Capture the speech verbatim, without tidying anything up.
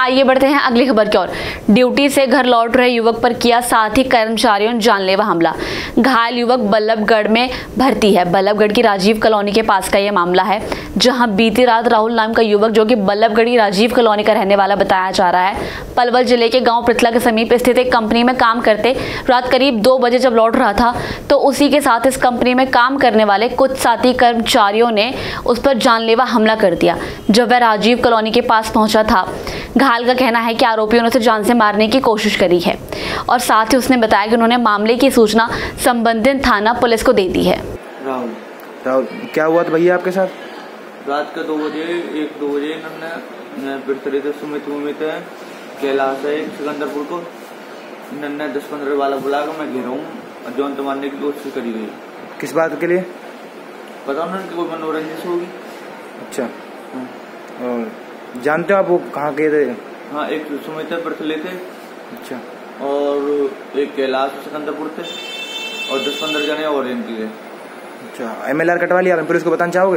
आइए बढ़ते हैं अगली खबर की ओर। ड्यूटी से घर लौट रहे युवक पर किया साथी कर्मचारियों ने जानलेवा हमला। घायल युवक बल्लभगढ़ में भर्ती है। बल्लभगढ़ की राजीव कॉलोनी के पास का यह मामला है, जहां बीती रात राहुल नाम का युवक, जो कि बल्लभगढ़ की राजीव कॉलोनी का रहने वाला बताया जा रहा है, पलवल जिले के गाँव पृथला के समीप स्थित एक कंपनी में काम करते रात करीब दो बजे जब लौट रहा था तो उसी के साथ इस कंपनी में काम करने वाले कुछ साथी कर्मचारियों ने उस पर जानलेवा हमला कर दिया। जब वह राजीव कॉलोनी के पास पहुंचा था, घायल का कहना है कि आरोपियों ने उसे जान से मारने की कोशिश करी है और साथ ही उसने बताया कि उन्होंने मामले की सूचना संबंधित थाना पुलिस को दे दी है। राहुल, राहुल क्या हुआ था भैया आपके साथ? रात के दो बजे एक दो बजे इन्होंने पृथ्वी से सुमित्रपुर है, कैलाश है, स्वतंत्रपुर को इन्होंने दस पंद्रह वाला बुलाकर मैं घेरा हूँ, जान से मारने की कोशिश करी गई। किस बात के लिए पता नहीं, कोई मनोरंजन होगी। अच्छा, जानते हो आप वो कहाँ गए थे? हाँ, एक सुमित्र पृथले थे। अच्छा। और एक कैलाश स्वतंत्रपुर थे और दस पंद्रह जने और इनके। अच्छा, एम एल आर कटवा लिया, पुलिस को बताना चाहोगे?